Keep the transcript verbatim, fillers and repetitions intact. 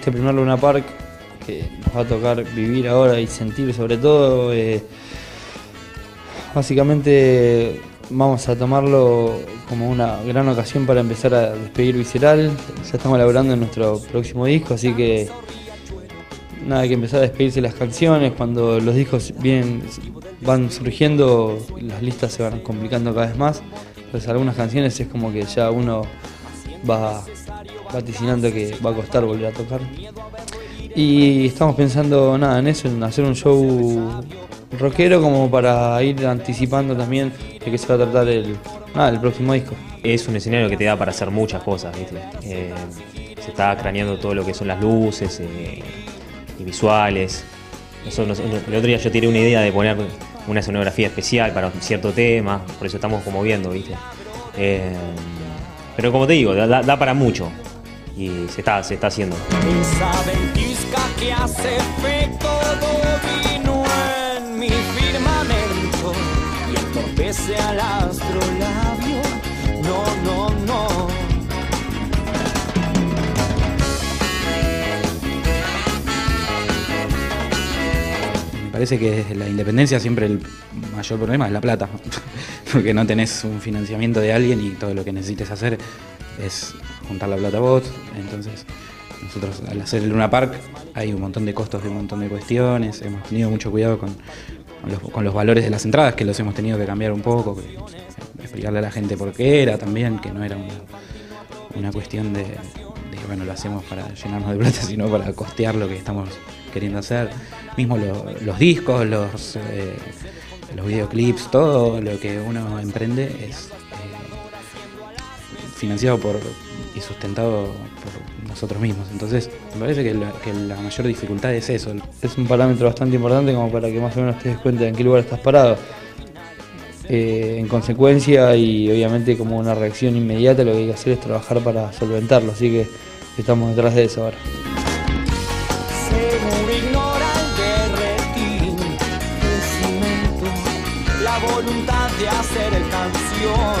este primer Luna Park que nos va a tocar vivir ahora y sentir sobre todo. Eh, básicamente vamos a tomarlo como una gran ocasión para empezar a despedir Visceral. Ya estamos laburando en nuestro próximo disco, así que nada, hay que empezar a despedirse las canciones. Cuando los discos vienen, van surgiendo, las listas se van complicando cada vez más. Pues algunas canciones es como que ya uno va vaticinando que va a costar volver a tocar. Y estamos pensando nada en eso, en hacer un show rockero como para ir anticipando también de qué se va a tratar el, nada, el próximo disco. Es un escenario que te da para hacer muchas cosas, ¿viste? Eh, se está craneando todo lo que son las luces eh, y visuales. Nosotros, el otro día yo tiré una idea de poner una escenografía especial para cierto tema, por eso estamos como viendo, ¿viste? Eh, pero como te digo, da, da para mucho y se está, se está haciendo. Pese al astrolabio, no, no, no. Me parece que desde la independencia siempre el mayor problema es la plata, porque no tenés un financiamiento de alguien y todo lo que necesites hacer es juntar la plata vos. Entonces nosotros al hacer el Luna Park hay un montón de costos, de un montón de cuestiones, hemos tenido mucho cuidado con... Con los, con los valores de las entradas, que los hemos tenido que cambiar un poco, que, explicarle a la gente por qué era también, que no era una, una cuestión de, de, bueno, lo hacemos para llenarnos de plata, sino para costear lo que estamos queriendo hacer. Mismo lo, los discos, los, eh, los videoclips, todo lo que uno emprende es eh, financiado por y sustentado por nosotros mismos. Entonces me parece que la, que la mayor dificultad es eso. Es un parámetro bastante importante como para que más o menos te des cuenta en qué lugar estás parado. Eh, en consecuencia, y obviamente como una reacción inmediata, lo que hay que hacer es trabajar para solventarlo, así que estamos detrás de eso ahora. Según ignora el berretín, el cimiento, la voluntad de hacer el canción.